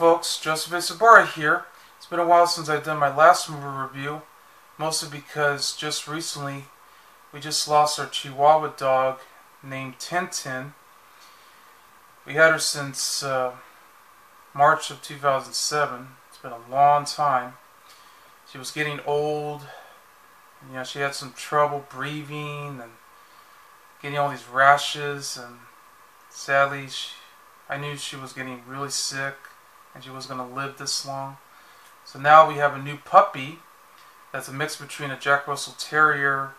folks, Josephine Sabara here. It's been a while since I've done my last movie review, mostly because just recently we just lost our Chihuahua dog named Tintin. We had her since March of 2007. It's been a long time. She was getting old, and, you know, she had some trouble breathing and getting all these rashes, and sadly I knew she was getting really sick and she wasn't going to live this long. So now we have a new puppy that's a mix between a Jack Russell Terrier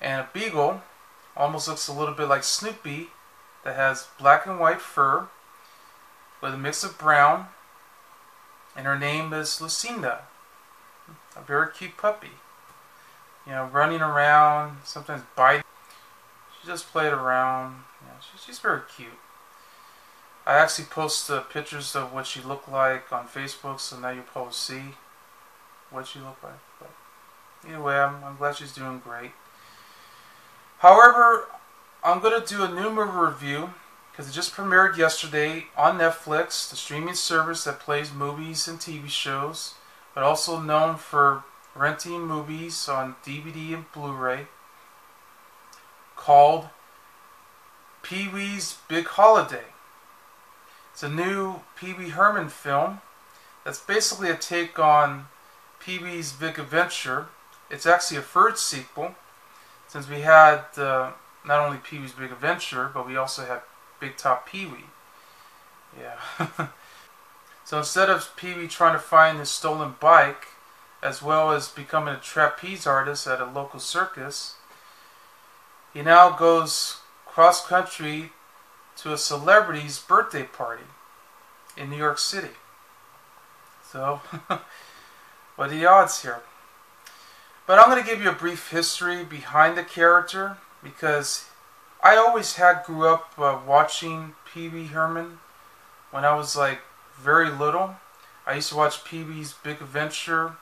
and a Beagle. Almost looks a little bit like Snoopy, that has black and white fur with a mix of brown, and her name is Lucinda. A very cute puppy. You know, running around, sometimes biting. She just played around. You know, she's very cute. I actually post pictures of what she looked like on Facebook, so now you'll probably see what she looked like. But either way, I'm glad she's doing great. However, I'm going to do a new movie review because it just premiered yesterday on Netflix, the streaming service that plays movies and TV shows, but also known for renting movies on DVD and Blu-ray, called Pee-Wee's Big Holiday. It's a new Pee-Wee Herman film that's basically a take on Pee-Wee's Big Adventure. It's actually a third sequel, since we had not only Pee-Wee's Big Adventure, but we also had Big Top Pee-Wee. Yeah. So instead of Pee-Wee trying to find his stolen bike, as well as becoming a trapeze artist at a local circus, he now goes cross-country to a celebrity's birthday party in New York City. So, what are the odds here? But I'm going to give you a brief history behind the character, because I always had grew up watching Pee-Wee Herman when I was like very little. I used to watch Pee-Wee's Big Adventure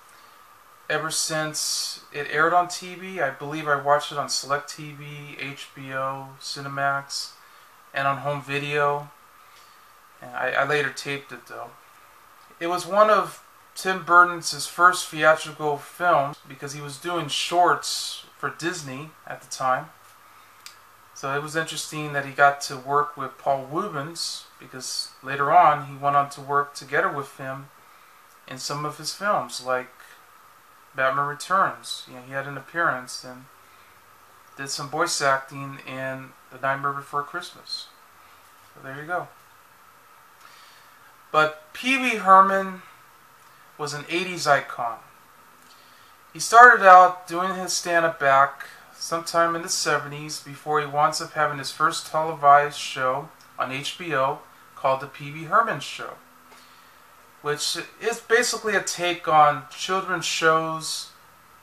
ever since it aired on TV. I believe I watched it on Select TV, HBO, Cinemax, and on home video. And I later taped it, though. It was one of Tim Burton's first theatrical films, because he was doing shorts for Disney at the time. So it was interesting that he got to work with Paul Reubens, because later on he went on to work together with him in some of his films, like Batman Returns. You know, he had an appearance and did some voice acting in The Nightmare Before Christmas. So there you go. But Pee-Wee Herman was an 80s icon. He started out doing his stand-up back sometime in the 70s before he winds up having his first televised show on HBO called The Pee-Wee Herman Show, which is basically a take on children's shows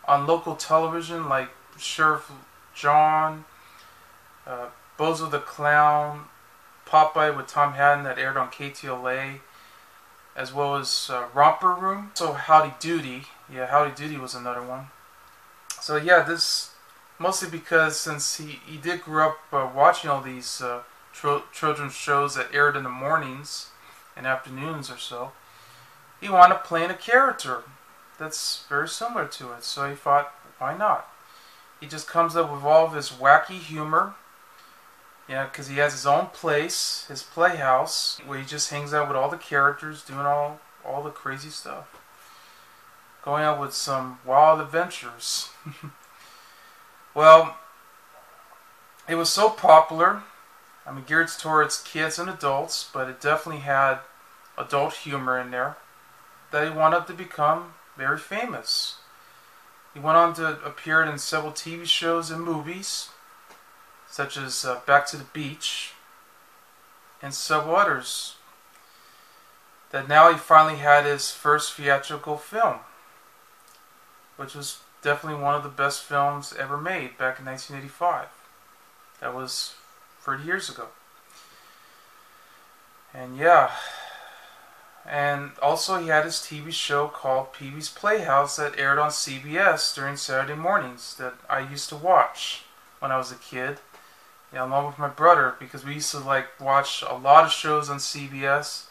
on local television like Sheriff John, Bozo the Clown, Popeye with Tom Haddon, that aired on KTLA, as well as Romper Room. So Howdy Doody. Yeah, Howdy Doody was another one. So yeah, this mostly because since he did grow up watching all these children's shows that aired in the mornings and afternoons or so, he wound up playing a character that's very similar to it. So he thought, why not? He just comes up with all of his wacky humor, you know, because he has his own place, his playhouse, where he just hangs out with all the characters, doing all the crazy stuff, going out with some wild adventures. Well, it was so popular. I mean, geared towards kids and adults, but it definitely had adult humor in there, that he wound up to become very famous. He went on to appear in several TV shows and movies, such as Back to the Beach, and several others. That now he finally had his first theatrical film, which was definitely one of the best films ever made back in 1985. That was 30 years ago. And yeah, and also he had his TV show called Pee-wee's Playhouse that aired on CBS during Saturday mornings, that I used to watch when I was a kid, yeah, along with my brother, because we used to like watch a lot of shows on CBS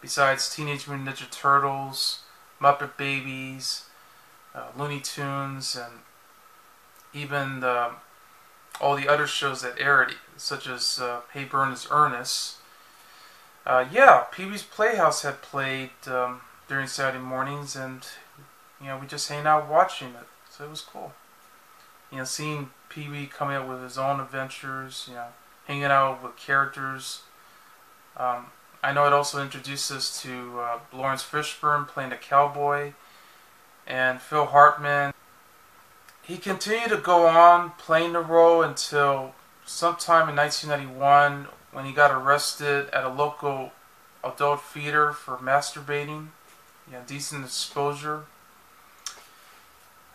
besides Teenage Mutant Ninja Turtles, Muppet Babies, Looney Tunes, and even all the other shows that aired, such as Hey Burn is Ernest. Yeah, Pee-wee's Playhouse had played during Saturday mornings, and you know, we just hang out watching it, so it was cool. You know, seeing Pee-wee coming up with his own adventures, you know, hanging out with characters. I know it also introduced us to Lawrence Fishburne playing the cowboy, and Phil Hartman. He continued to go on playing the role until sometime in 1991, when he got arrested at a local adult theater for masturbating, you know, decent exposure.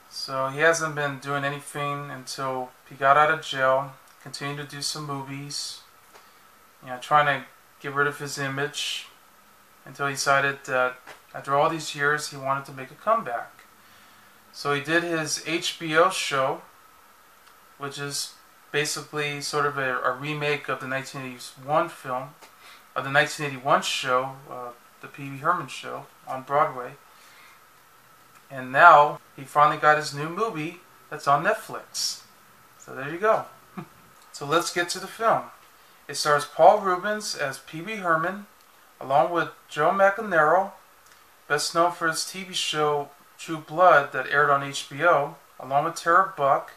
So he hasn't been doing anything until he got out of jail, continued to do some movies, you know, trying to get rid of his image, until he decided that after all these years he wanted to make a comeback. So he did his HBO show, which is basically sort of a remake of the 1981 film, of the 1981 show, The Pee-Wee Herman Show, on Broadway. And now he finally got his new movie that's on Netflix. So there you go. So let's get to the film. It stars Paul Reubens as Pee-Wee Herman, along with Joe Manganiello, best known for his TV show True Blood that aired on HBO, along with Tara Buck,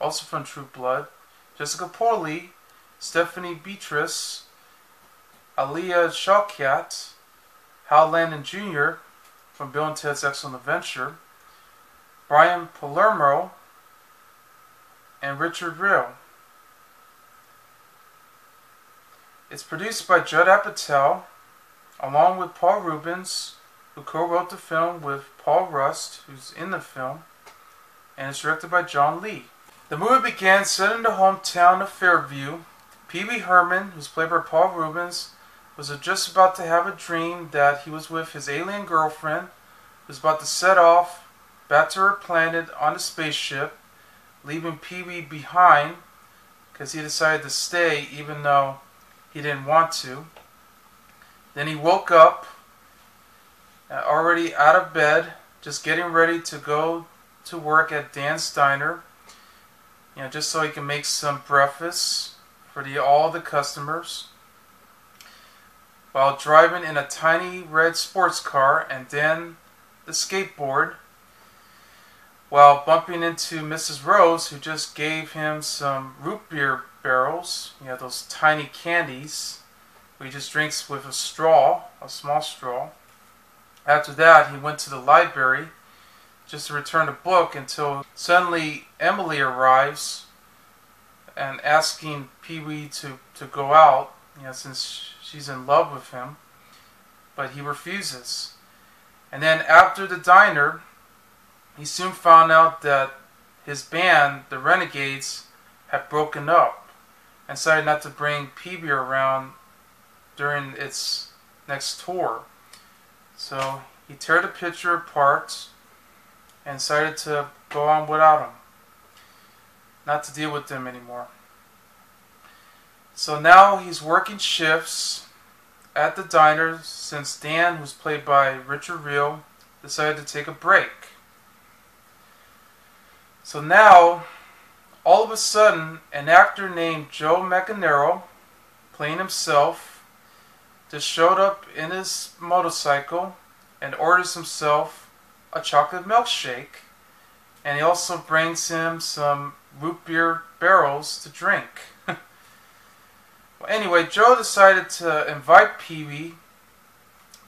also from True Blood, Jessica Poli, Stephanie Beatrice, Aaliyah Shawkat, Hal Landon Jr. from Bill and Ted's Excellent Adventure, Brian Palermo, and Richard Riehle. It's produced by Judd Apatow, along with Paul Reubens, who co-wrote the film with Paul Rust, who's in the film, and it's directed by John Lee. The movie began set in the hometown of Fairview. Pee-wee Herman, who's played by Paul Reubens, was just about to have a dream that he was with his alien girlfriend, who's about to set off back to her planet on a spaceship, leaving Pee-wee behind because he decided to stay even though he didn't want to. Then he woke up, already out of bed, just getting ready to go to work at Dan's Diner, you know, just so he can make some breakfast for all the customers, while driving in a tiny red sports car and then the skateboard, while bumping into Mrs. Rose, who just gave him some root beer barrels, you know, those tiny candies where he just drinks with a straw, a small straw. After that, he went to the library just to return a book until suddenly Emily arrives and asking Pee-wee to go out, you know, since she's in love with him, but he refuses. And then after the diner, he soon found out that his band, the Renegades, had broken up and decided not to bring Pee-wee around during its next tour. So he tore the picture apart and decided to go on without him, not to deal with them anymore. So now he's working shifts at the diner since Dan, who's played by Richard Riehle, decided to take a break. So now, all of a sudden, an actor named Joe Manganiello, playing himself, just showed up in his motorcycle and orders himself a chocolate milkshake, and he also brings him some root beer barrels to drink. Well, anyway, Joe decided to invite Pee-wee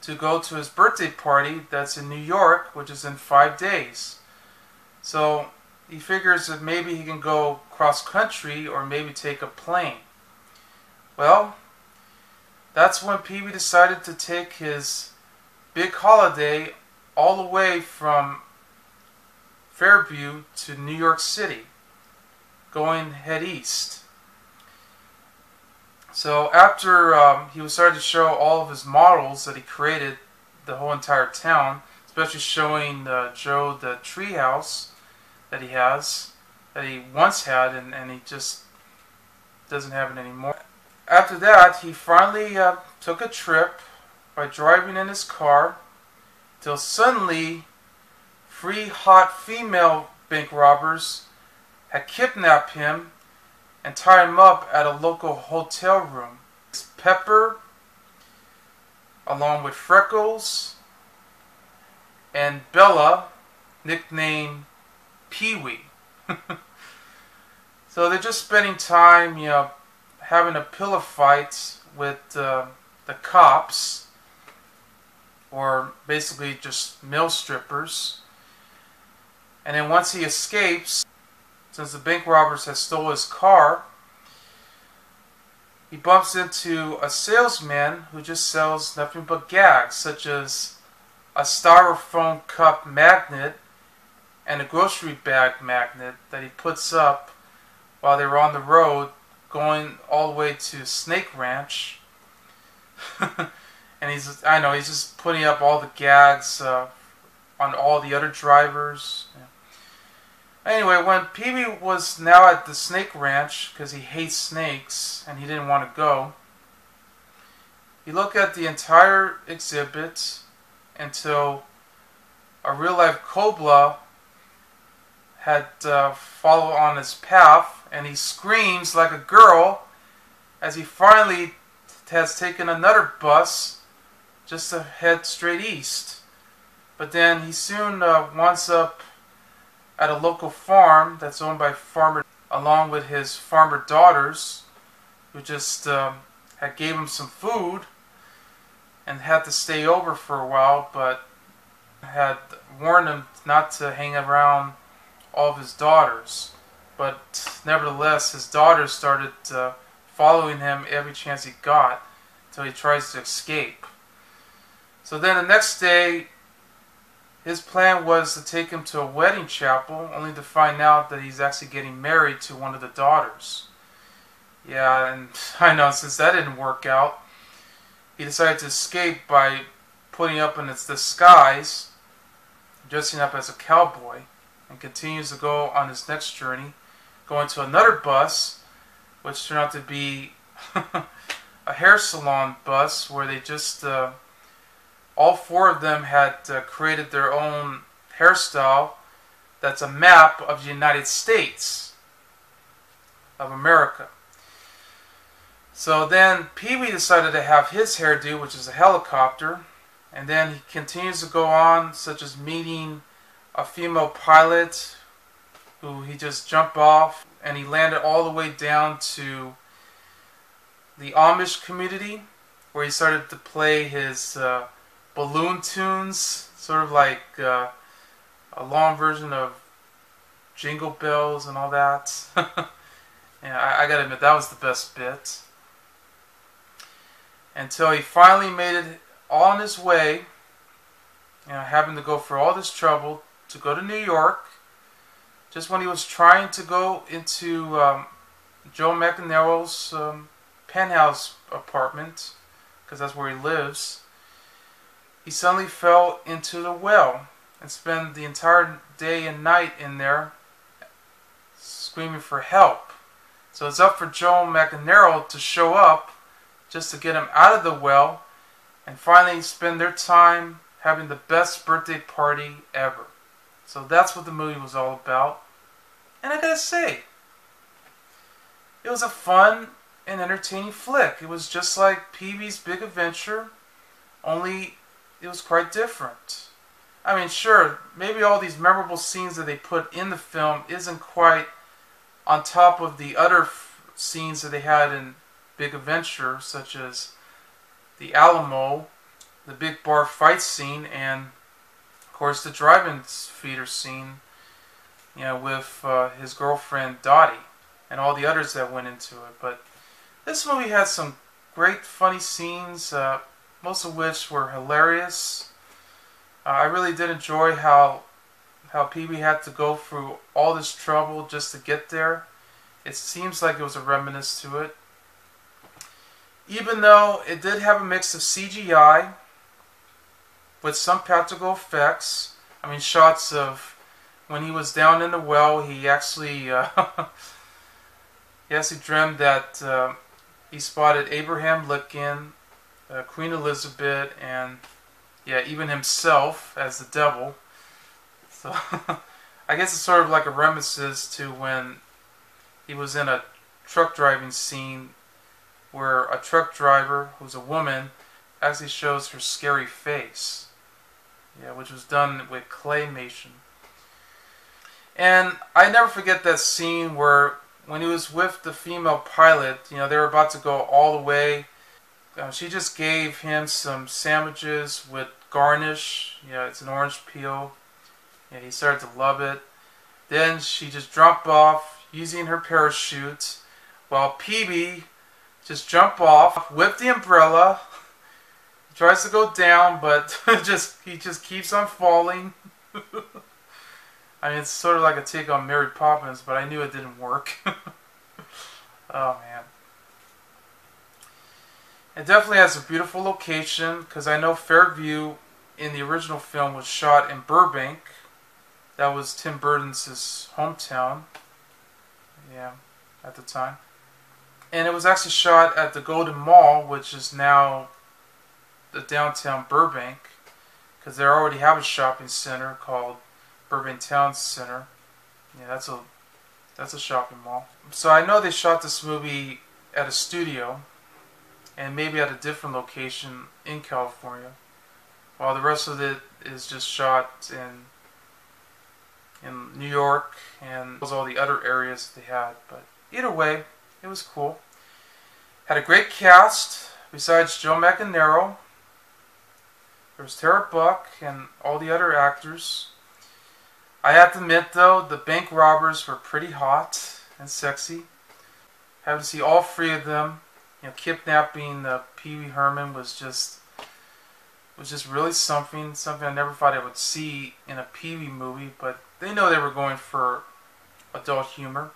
to go to his birthday party that's in New York, which is in 5 days. So he figures that maybe he can go cross-country or maybe take a plane. Well, that's when Pee-wee decided to take his big holiday all the way from Fairview to New York City, going head east. So after he started to show all of his models that he created, the whole entire town, especially showing Joe the treehouse that he has, that he once had, and he just doesn't have it anymore. After that, he finally took a trip are driving in his car till suddenly three hot female bank robbers had kidnapped him and tied him up at a local hotel room. It's Pepper, along with Freckles, and Bella, nicknamed Pee-Wee. So they're just spending time, you know, having a pillow fight with the cops, or basically just male strippers. And then once he escapes, since the bank robbers had stole his car, he bumps into a salesman who just sells nothing but gags, such as a styrofoam cup magnet and a grocery bag magnet that he puts up while they were on the road going all the way to Snake Ranch. And he's just putting up all the gags on all the other drivers. Yeah. Anyway, when Pee-Wee was now at the Snake Ranch, because he hates snakes and he didn't want to go, he looked at the entire exhibit until a real-life cobra had followed on his path, and he screams like a girl as he finally has taken another bus just to head straight east. But then he soon winds up at a local farm that's owned by farmer, along with his farmer daughters, who just had gave him some food and had to stay over for a while, but had warned him not to hang around all of his daughters. But nevertheless, his daughters started following him every chance he got until he tries to escape. So then the next day, his plan was to take him to a wedding chapel, only to find out that he's actually getting married to one of the daughters. Yeah, and I know, since that didn't work out, he decided to escape by putting up in his disguise, dressing up as a cowboy, and continues to go on his next journey, going to another bus, which turned out to be a hair salon bus, where they just, all four of them had created their own hairstyle that's a map of the United States of America. So then Pee-Wee decided to have his hairdo, which is a helicopter, and then he continues to go on, such as meeting a female pilot who he just jumped off, and he landed all the way down to the Amish community, where he started to play his balloon tunes, sort of like a long version of Jingle Bells and all that. Yeah, I gotta admit, that was the best bit. Until he finally made it all on his way, you know, having to go for all this trouble to go to New York, just when he was trying to go into Joe Manganiello's penthouse apartment, because that's where he lives, he suddenly fell into the well and spent the entire day and night in there screaming for help. So it's up for Joe Manganiello to show up just to get him out of the well and finally spend their time having the best birthday party ever. So that's what the movie was all about. And I gotta say, it was a fun and entertaining flick. It was just like Pee-Wee's Big Adventure, only it was quite different. I mean, sure, maybe all these memorable scenes that they put in the film isn't quite on top of the other scenes that they had in Big Adventure, such as the Alamo, the big bar fight scene, and of course the drive-in theater scene, you know, with his girlfriend Dottie, and all the others that went into it. But this movie had some great funny scenes, most of which were hilarious. I really did enjoy how Pee-Wee had to go through all this trouble just to get there. It seems like it was a reminiscence to it. Even though it did have a mix of CGI with some practical effects, I mean, shots of when he was down in the well, he actually he actually dreamed that he spotted Abraham Lincoln Queen Elizabeth, and yeah, even himself as the devil. So I guess it's sort of like a reminiscence to when he was in a truck driving scene where a truck driver, who's a woman, actually shows her scary face. Yeah, which was done with claymation. And I never forget that scene where when he was with the female pilot, you know, they were about to go all the way. She just gave him some sandwiches with garnish. You know, it's an orange peel. Yeah, he started to love it. Then she just dropped off using her parachute, while Pee-Wee just jumped off with the umbrella. He tries to go down, but he just keeps on falling. I mean, it's sort of like a take on Mary Poppins, but I knew it didn't work. Oh, man. It definitely has a beautiful location, because I know Fairview in the original film was shot in Burbank. That was Tim Burton's hometown, yeah, at the time. And it was actually shot at the Golden Mall, which is now the downtown Burbank, because they already have a shopping center called Burbank Town Center. Yeah, that's a shopping mall. So I know they shot this movie at a studio and maybe at a different location in California, while the rest of it is just shot in New York and all the other areas they had. But either way, it was cool. Had a great cast. Besides Joe Manganiello, there was Tara Buck and all the other actors. I have to admit, though, the bank robbers were pretty hot and sexy. Having to see all three of them, you know, kidnapping Pee-Wee Herman was just really something. Something I never thought I would see in a Pee-Wee movie, but they know they were going for adult humor.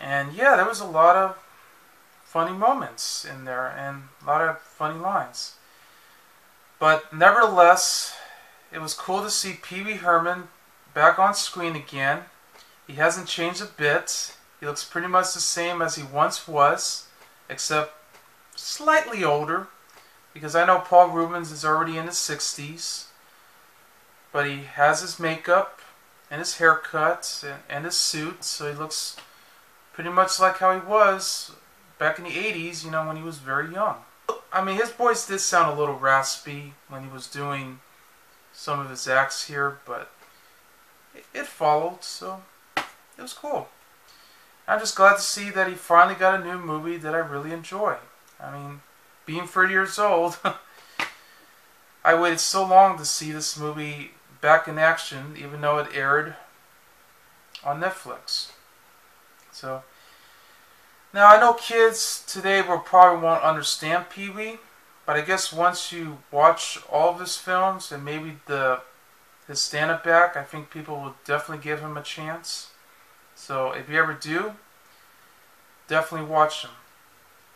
And yeah, there was a lot of funny moments in there and a lot of funny lines. But nevertheless, it was cool to see Pee-Wee Herman back on screen again. He hasn't changed a bit. He looks pretty much the same as he once was, except slightly older, because I know Paul Reubens is already in his 60s, but he has his makeup and his haircut and his suit, so he looks pretty much like how he was back in the 80s, you know, when he was very young. I mean, his voice did sound a little raspy when he was doing some of his acts here, but it followed, so it was cool. I'm just glad to see that he finally got a new movie that I really enjoy. I mean, being 30 years old, I waited so long to see this movie back in action, even though it aired on Netflix. So, now I know kids today will probably won't understand Pee-Wee, but I guess once you watch all of his films and maybe his stand-up back, I think people will definitely give him a chance. So if you ever do, definitely watch him.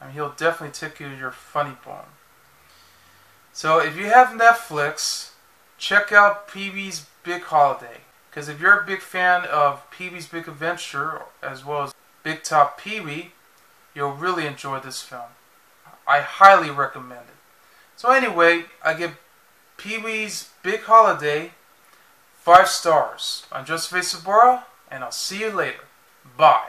I mean, he'll definitely tickle you your funny bone. So if you have Netflix, check out Pee-Wee's Big Holiday. Because if you're a big fan of Pee-Wee's Big Adventure, as well as Big Top Pee-Wee, you'll really enjoy this film. I highly recommend it. So anyway, I give Pee-Wee's Big Holiday 5 stars. I'm Joseph Sabara, and I'll see you later. Bye.